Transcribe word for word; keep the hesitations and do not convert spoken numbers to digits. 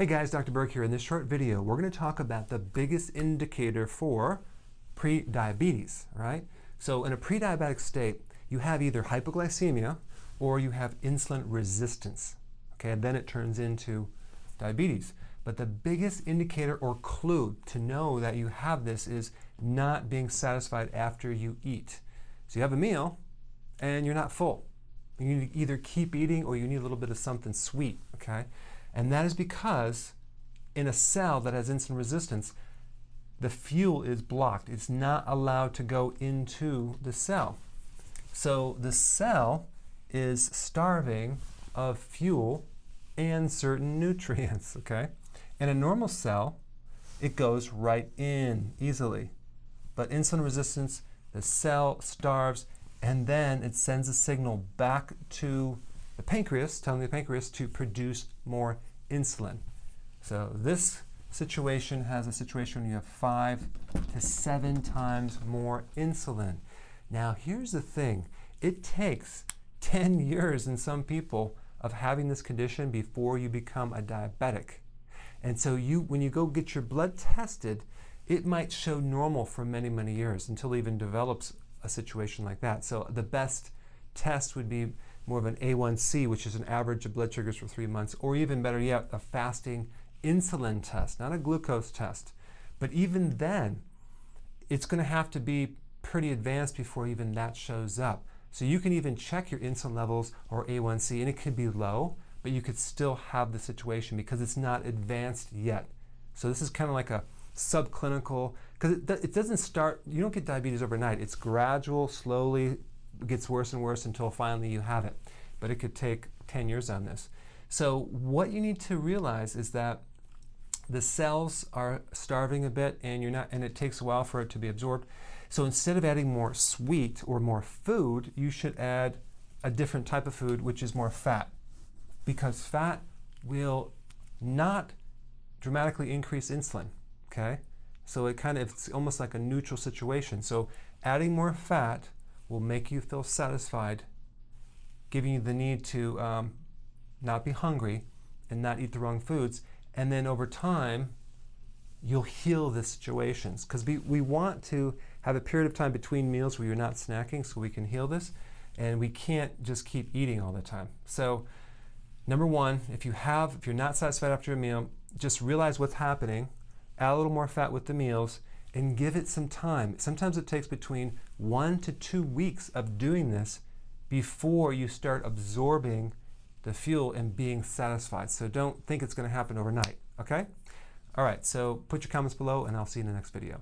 Hey guys, Doctor Berg here. In this short video, we're going to talk about the biggest indicator for prediabetes, right? So in a pre-diabetic state, you have either hypoglycemia or you have insulin resistance, okay? And then it turns into diabetes. But the biggest indicator or clue to know that you have this is not being satisfied after you eat. So you have a meal and you're not full. You need to either keep eating or you need a little bit of something sweet, okay? And that is because in a cell that has insulin resistance, the fuel is blocked. It's not allowed to go into the cell. So the cell is starving of fuel and certain nutrients, okay? In a normal cell, it goes right in easily. But insulin resistance, the cell starves, and then it sends a signal back to the pancreas, telling the pancreas to produce more insulin. So this situation has a situation where you have five to seven times more insulin. Now here's the thing, it takes ten years in some people of having this condition before you become a diabetic. And so you, when you go get your blood tested, it might show normal for many, many years until it even develops a situation like that. So the best test would be more of an A one C, which is an average of blood sugars for three months, or even better yet, a fasting insulin test, not a glucose test. But even then, it's going to have to be pretty advanced before even that shows up. So you can even check your insulin levels or A one C, and it could be low, but you could still have the situation because it's not advanced yet. So this is kind of like a subclinical, because it, it doesn't start, you don't get diabetes overnight. It's gradual, slowly, gets worse and worse until finally you have it. But it could take ten years on this. So what you need to realize is that the cells are starving a bit and you're not, and it takes a while for it to be absorbed. So instead of adding more sweet or more food, you should add a different type of food, which is more fat, because fat will not dramatically increase insulin, okay? So it kind of, it's almost like a neutral situation. So adding more fat will make you feel satisfied, giving you the need to um, not be hungry and not eat the wrong foods. And then over time, you'll heal the situations. Because we, we want to have a period of time between meals where you're not snacking so we can heal this. And we can't just keep eating all the time. So number one, if you have, if you're not satisfied after a meal, just realize what's happening, add a little more fat with the meals, and give it some time. Sometimes it takes between one to two weeks of doing this before you start absorbing the fuel and being satisfied. So don't think it's going to happen overnight, okay? All right, so put your comments below and I'll see you in the next video.